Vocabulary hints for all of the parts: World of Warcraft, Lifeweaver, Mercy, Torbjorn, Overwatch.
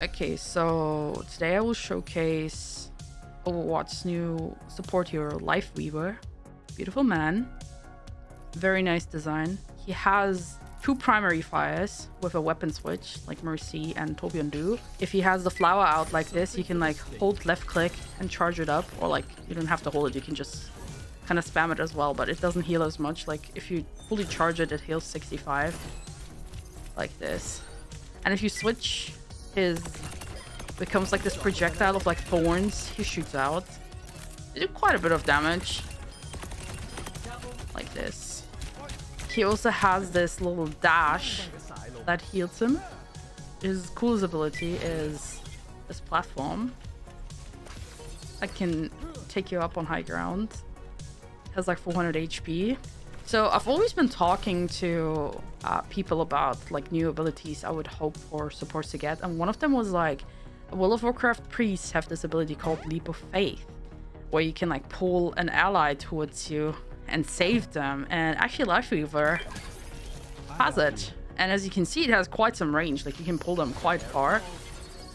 Okay, so today I will showcase Overwatch's new support hero, Lifeweaver. Beautiful man. Very nice design. He has two primary fires with a weapon switch, like Mercy and Torbjorn do. If he has the flower out like this, you can like hold left click and charge it up, or like you don't have to hold it, you can just kind of spam it as well, but it doesn't heal as much. Like if you fully charge it, it heals 65 like this. And if you switch, his becomes like this projectile of like thorns he shoots out. They do quite a bit of damage like this. He also has this little dash that heals him. His coolest ability is this platform that can take you up on high ground. It has like 400 HP. So I've always been talking to people about like new abilities I would hope for supports to get, and one of them was like, World of Warcraft priests have this ability called Leap of Faith, where you can like pull an ally towards you and save them, and actually Lifeweaver has it. And as you can see, it has quite some range, like you can pull them quite far,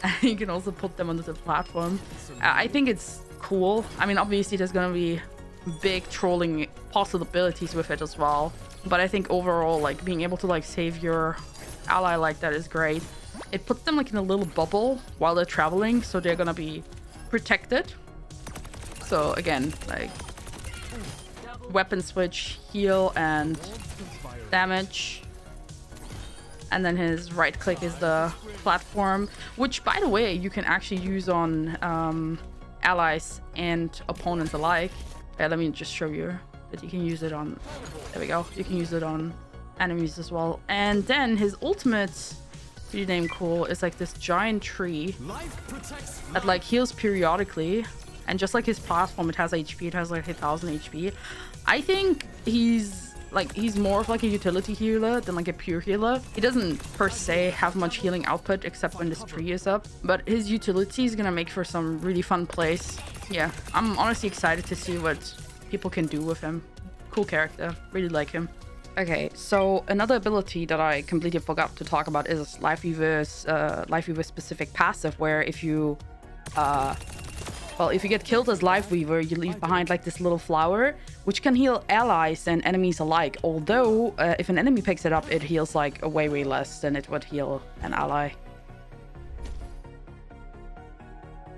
and you can also put them onto the platform. I think it's cool. I mean, obviously there's gonna be big trolling possibilities with it as well, but I think overall like being able to like save your ally like that is great. It puts them like in a little bubble while they're traveling, so they're gonna be protected. So again, like weapon switch, heal and damage, and then his right click is the platform, which by the way you can actually use on allies and opponents alike. Yeah, let me just show you that you can use it on, there we go, you can use it on enemies as well. And then his ultimate, pretty damn cool, is like this giant tree that like heals periodically, and just like his platform, it has HP, it has like 1000 HP. I think he's more of like a utility healer than like a pure healer. He doesn't per se have much healing output except when this tree is up, but his utility is gonna make for some really fun plays. Yeah, I'm honestly excited to see what people can do with him. Cool character, really like him. Okay, so another ability that I completely forgot to talk about is Lifeweaver's specific passive, where if you if you get killed as Lifeweaver, you leave behind like this little flower, which can heal allies and enemies alike. Although if an enemy picks it up, it heals like way less than it would heal an ally.